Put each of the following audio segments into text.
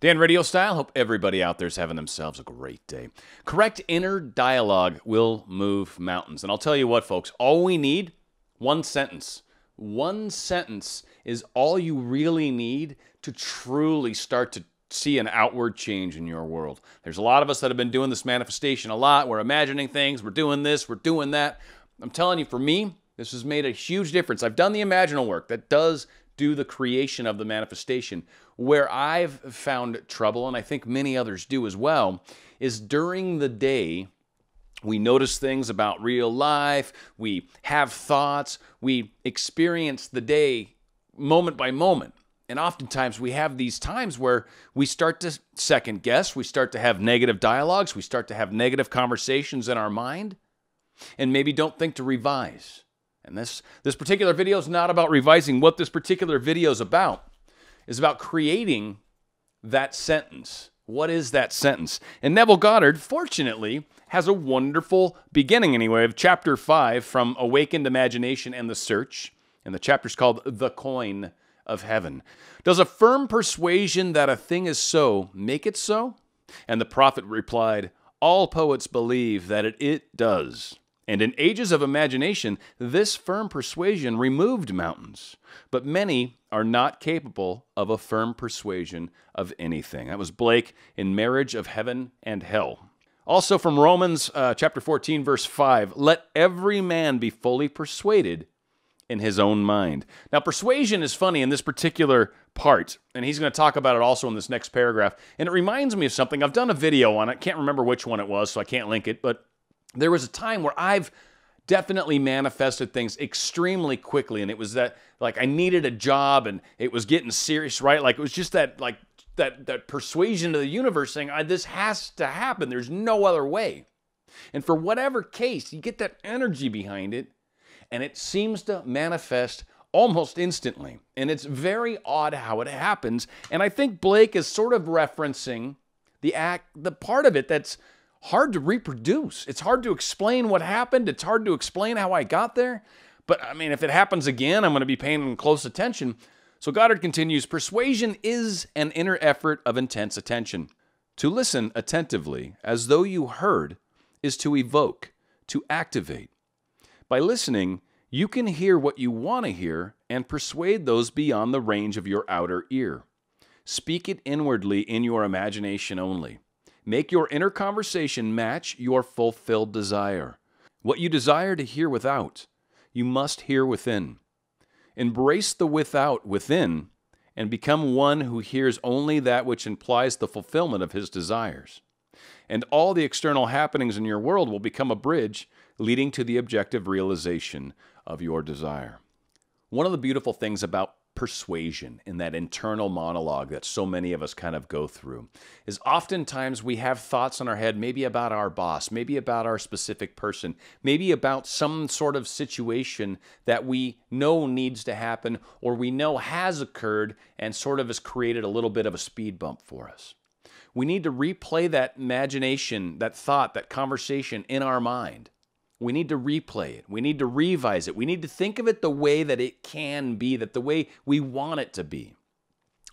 Dan RadioStyle, hope everybody out there's having themselves a great day. Correct inner dialogue will move mountains. And I'll tell you what, folks, all we need, one sentence. One sentence is all you really need to truly start to see an outward change in your world. There's a lot of us that have been doing this manifestation a lot. We're imagining things. We're doing this. We're doing that. I'm telling you, for me, this has made a huge difference. I've done the imaginal work. That does do the creation of the manifestation. Where I've found trouble, and I think many others do as well, is during the day, we notice things about real life, we have thoughts, we experience the day moment by moment. And oftentimes we have these times where we start to second guess, we start to have negative dialogues, we start to have negative conversations in our mind, and maybe don't think to revise. And this particular video is not about revising. What this particular video is about creating that sentence. What is that sentence? And Neville Goddard, fortunately, has a wonderful beginning, anyway, of Chapter 5 from Awakened Imagination and the Search. And the chapter's called The Coin of Heaven. Does a firm persuasion that a thing is so make it so? And the prophet replied, all poets believe that it does. And in ages of imagination, this firm persuasion removed mountains. But many are not capable of a firm persuasion of anything. That was Blake in Marriage of Heaven and Hell. Also from Romans chapter 14, verse 5, let every man be fully persuaded in his own mind. Now, persuasion is funny in this particular part, and he's going to talk about it also in this next paragraph. And it reminds me of something. I've done a video on it. I can't remember which one it was, so I can't link it. But there was a time where I've definitely manifested things extremely quickly, and it was that, like, I needed a job, and it was getting serious, right? Like, it was just that, like, that persuasion to the universe saying, this has to happen. There's no other way. And for whatever case, you get that energy behind it, and it seems to manifest almost instantly. And it's very odd how it happens. And I think Blake is sort of referencing the part of it that's hard to reproduce. It's hard to explain what happened. It's hard to explain how I got there. But, I mean, if it happens again, I'm going to be paying close attention. So Goddard continues, persuasion is an inner effort of intense attention. To listen attentively, as though you heard, is to evoke, to activate. By listening, you can hear what you want to hear and persuade those beyond the range of your outer ear. Speak it inwardly in your imagination only. Make your inner conversation match your fulfilled desire. What you desire to hear without, you must hear within. Embrace the without within and become one who hears only that which implies the fulfillment of his desires. And all the external happenings in your world will become a bridge leading to the objective realization of your desire. One of the beautiful things about persuasion in that internal monologue that so many of us kind of go through is oftentimes we have thoughts in our head, maybe about our boss, maybe about our specific person, maybe about some sort of situation that we know needs to happen or we know has occurred and sort of has created a little bit of a speed bump for us. We need to replay that imagination, that thought, that conversation in our mind. We need to replay it. We need to revise it. We need to think of it the way that it can be, that the way we want it to be.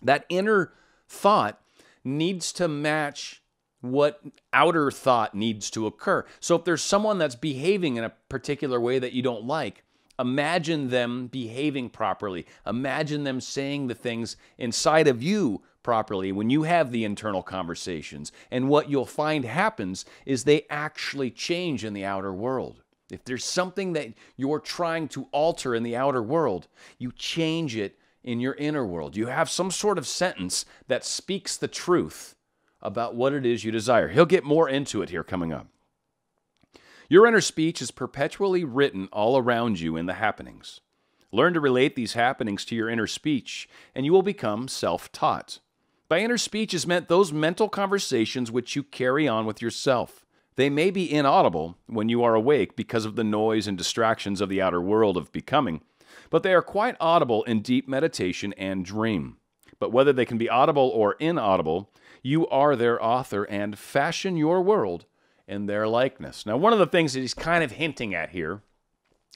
That inner thought needs to match what outer thought needs to occur. So if there's someone that's behaving in a particular way that you don't like, imagine them behaving properly. Imagine them saying the things inside of you properly when you have the internal conversations. And what you'll find happens is they actually change in the outer world. If there's something that you're trying to alter in the outer world, you change it in your inner world. You have some sort of sentence that speaks the truth about what it is you desire. He'll get more into it here coming up. Your inner speech is perpetually written all around you in the happenings. Learn to relate these happenings to your inner speech, and you will become self-taught. By inner speech is meant those mental conversations which you carry on with yourself. They may be inaudible when you are awake because of the noise and distractions of the outer world of becoming, but they are quite audible in deep meditation and dream. But whether they can be audible or inaudible, you are their author and fashion your world in their likeness. Now, one of the things that he's kind of hinting at here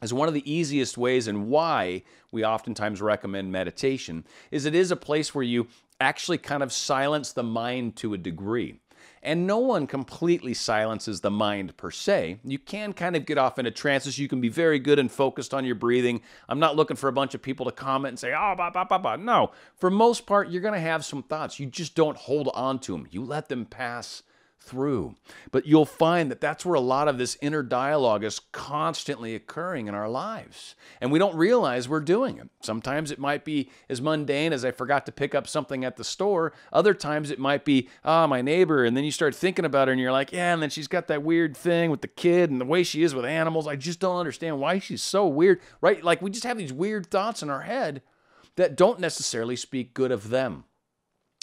is one of the easiest ways and why we oftentimes recommend meditation, is it is a place where you actually kind of silence the mind to a degree. And no one completely silences the mind per se. You can kind of get off into trances. You can be very good and focused on your breathing. I'm not looking for a bunch of people to comment and say, oh, bah, bah, bah, bah. No, for most part, you're going to have some thoughts. You just don't hold on to them. You let them pass through. But you'll find that that's where a lot of this inner dialogue is constantly occurring in our lives. And we don't realize we're doing it. Sometimes it might be as mundane as I forgot to pick up something at the store. Other times it might be, ah, my neighbor. And then you start thinking about her and you're like, yeah, and then she's got that weird thing with the kid and the way she is with animals. I just don't understand why she's so weird, right? Like we just have these weird thoughts in our head that don't necessarily speak good of them.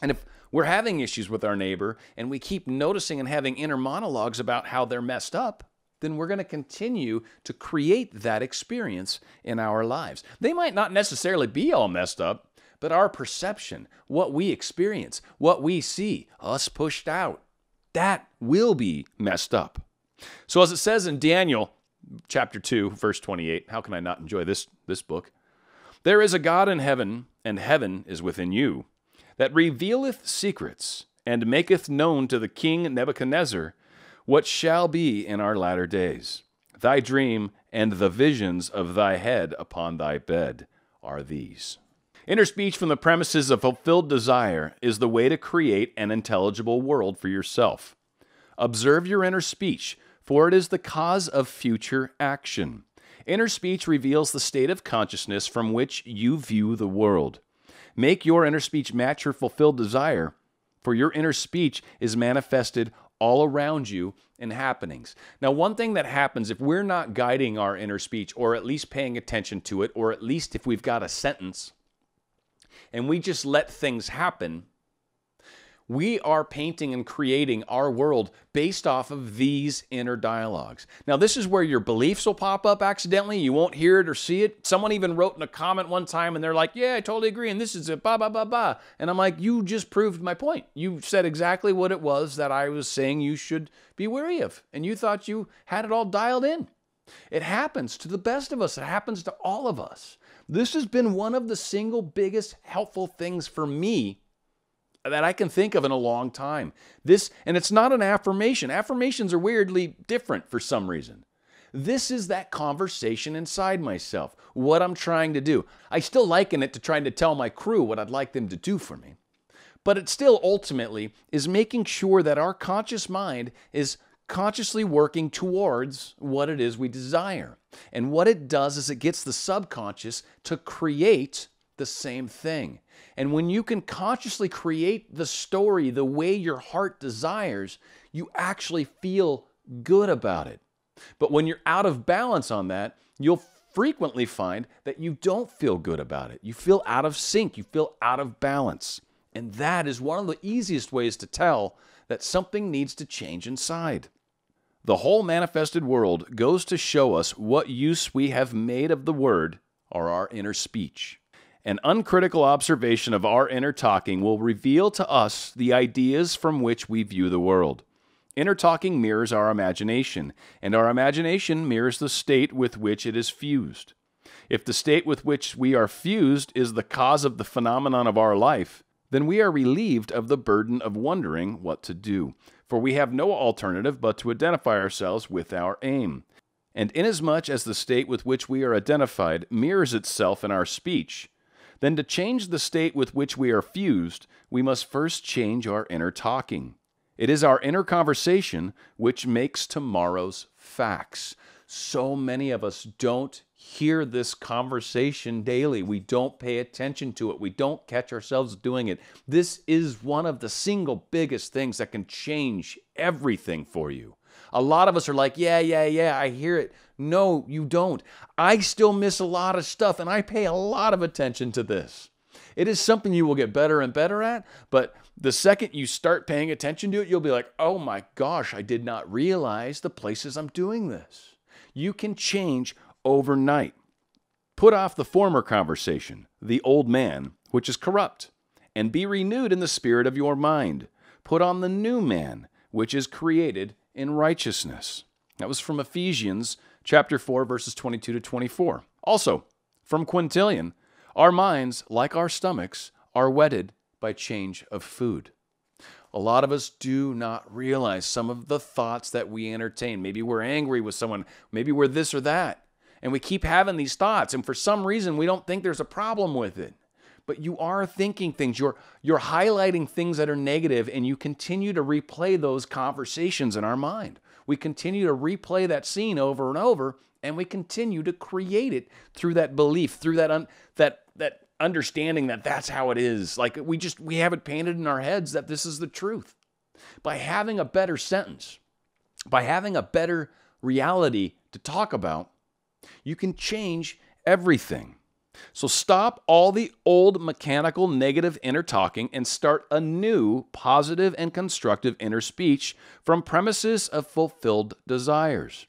And if we're having issues with our neighbor and we keep noticing and having inner monologues about how they're messed up, then we're going to continue to create that experience in our lives. They might not necessarily be all messed up, but our perception, what we experience, what we see, us pushed out, that will be messed up. So as it says in Daniel chapter 2, verse 28, how can I not enjoy this book? There is a God in heaven, and heaven is within you, that revealeth secrets, and maketh known to the king Nebuchadnezzar what shall be in our latter days. Thy dream and the visions of thy head upon thy bed are these. Inner speech from the premises of fulfilled desire is the way to create an intelligible world for yourself. Observe your inner speech, for it is the cause of future action. Inner speech reveals the state of consciousness from which you view the world. Make your inner speech match your fulfilled desire, for your inner speech is manifested all around you in happenings. Now, one thing that happens if we're not guiding our inner speech, or at least paying attention to it, or at least if we've got a sentence, and we just let things happen, we are painting and creating our world based off of these inner dialogues. Now, this is where your beliefs will pop up accidentally. You won't hear it or see it. Someone even wrote in a comment one time and they're like, yeah, I totally agree. And this is it, blah, blah, blah, blah. And I'm like, you just proved my point. You said exactly what it was that I was saying you should be wary of. And you thought you had it all dialed in. It happens to the best of us. It happens to all of us. This has been one of the single biggest helpful things for me that I can think of in a long time. This, and it's not an affirmation. Affirmations are weirdly different for some reason. This is that conversation inside myself, what I'm trying to do. I still liken it to trying to tell my crew what I'd like them to do for me. But it still ultimately is making sure that our conscious mind is consciously working towards what it is we desire. And what it does is it gets the subconscious to create the same thing. And when you can consciously create the story the way your heart desires, you actually feel good about it. But when you're out of balance on that, you'll frequently find that you don't feel good about it. You feel out of sync. You feel out of balance. And that is one of the easiest ways to tell that something needs to change inside. The whole manifested world goes to show us what use we have made of the word or our inner speech. An uncritical observation of our inner talking will reveal to us the ideas from which we view the world. Inner talking mirrors our imagination, and our imagination mirrors the state with which it is fused. If the state with which we are fused is the cause of the phenomenon of our life, then we are relieved of the burden of wondering what to do, for we have no alternative but to identify ourselves with our aim. And inasmuch as the state with which we are identified mirrors itself in our speech, then to change the state with which we are fused, we must first change our inner talking. It is our inner conversation which makes tomorrow's facts. So many of us don't hear this conversation daily. We don't pay attention to it. We don't catch ourselves doing it. This is one of the single biggest things that can change everything for you. A lot of us are like, yeah, yeah, yeah, I hear it. No, you don't. I still miss a lot of stuff, and I pay a lot of attention to this. It is something you will get better and better at, but the second you start paying attention to it, you'll be like, oh my gosh, I did not realize the places I'm doing this. You can change overnight. Put off the former conversation, the old man, which is corrupt, and be renewed in the spirit of your mind. Put on the new man, which is created in righteousness. That was from Ephesians chapter 4, verses 22 to 24. Also, from Quintilian, our minds, like our stomachs, are whetted by change of food. A lot of us do not realize some of the thoughts that we entertain. Maybe we're angry with someone. Maybe we're this or that. And we keep having these thoughts. And for some reason, we don't think there's a problem with it. But you are thinking things. You're highlighting things that are negative, and you continue to replay those conversations in our mind. We continue to replay that scene over and over, and we continue to create it through that belief, through that understanding that that's how it is. Like we have it painted in our heads that this is the truth. By having a better sentence, by having a better reality to talk about, you can change everything. So stop all the old mechanical negative inner talking and start a new positive and constructive inner speech from premises of fulfilled desires.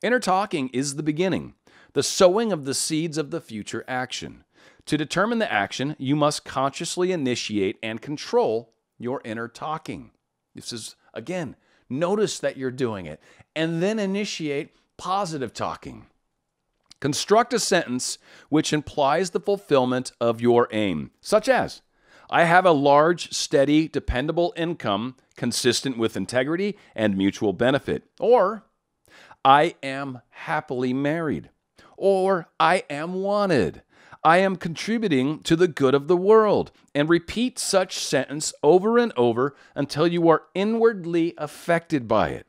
Inner talking is the beginning, the sowing of the seeds of the future action. To determine the action, you must consciously initiate and control your inner talking. This is, again, notice that you're doing it and then initiate positive talking. Construct a sentence which implies the fulfillment of your aim, such as, I have a large, steady, dependable income consistent with integrity and mutual benefit. Or, I am happily married. Or, I am wanted. I am contributing to the good of the world. And repeat such sentence over and over until you are inwardly affected by it.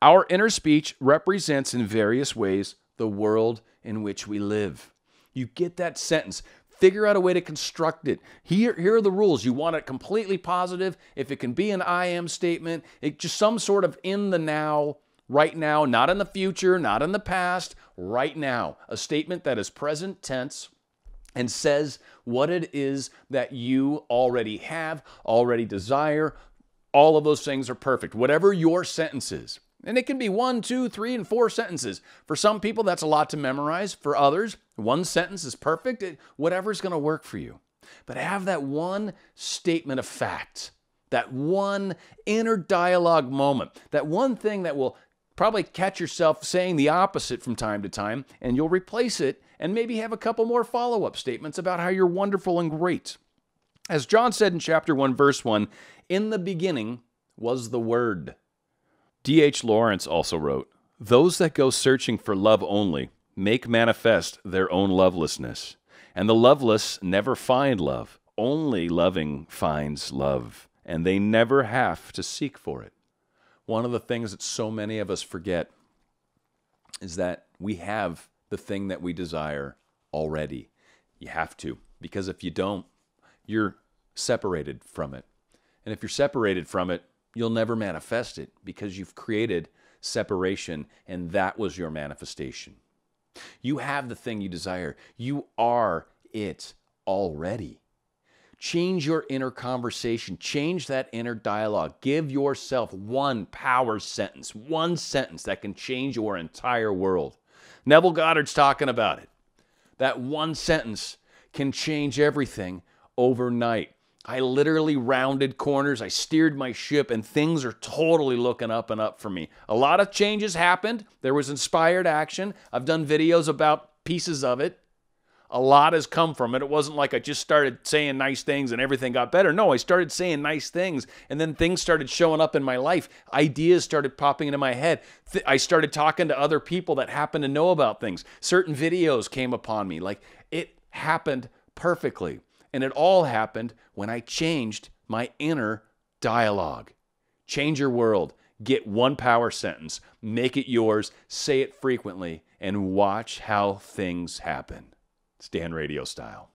Our inner speech represents in various ways the world in which we live. You get that sentence. Figure out a way to construct it. Here are the rules. You want it completely positive. If it can be an I am statement, it just some sort of in the now, right now, not in the future, not in the past, right now. A statement that is present tense and says what it is that you already have, already desire. All of those things are perfect. Whatever your sentence is. And it can be 1, 2, 3, and 4 sentences. For some people, that's a lot to memorize. For others, one sentence is perfect. Whatever's going to work for you. But have that one statement of fact, that one inner dialogue moment, that one thing that will probably catch yourself saying the opposite from time to time, and you'll replace it and maybe have a couple more follow-up statements about how you're wonderful and great. As John said in chapter 1, verse 1, in the beginning was the Word. D.H. Lawrence also wrote, those that go searching for love only make manifest their own lovelessness, and the loveless never find love. Only loving finds love, and they never have to seek for it. One of the things that so many of us forget is that we have the thing that we desire already. You have to, because if you don't, you're separated from it. And if you're separated from it, you'll never manifest it because you've created separation and that was your manifestation. You have the thing you desire. You are it already. Change your inner conversation. Change that inner dialogue. Give yourself one power sentence, one sentence that can change your entire world. Neville Goddard's talking about it. That one sentence can change everything overnight. I literally rounded corners, I steered my ship, and things are totally looking up and up for me. A lot of changes happened. There was inspired action. I've done videos about pieces of it. A lot has come from it. It wasn't like I just started saying nice things and everything got better. No, I started saying nice things, and then things started showing up in my life. Ideas started popping into my head. I started talking to other people that happened to know about things. Certain videos came upon me. Like, it happened perfectly. And it all happened when I changed my inner dialogue. Change your world. Get one power sentence. Make it yours. Say it frequently. And watch how things happen. It's Dan RadioStyle.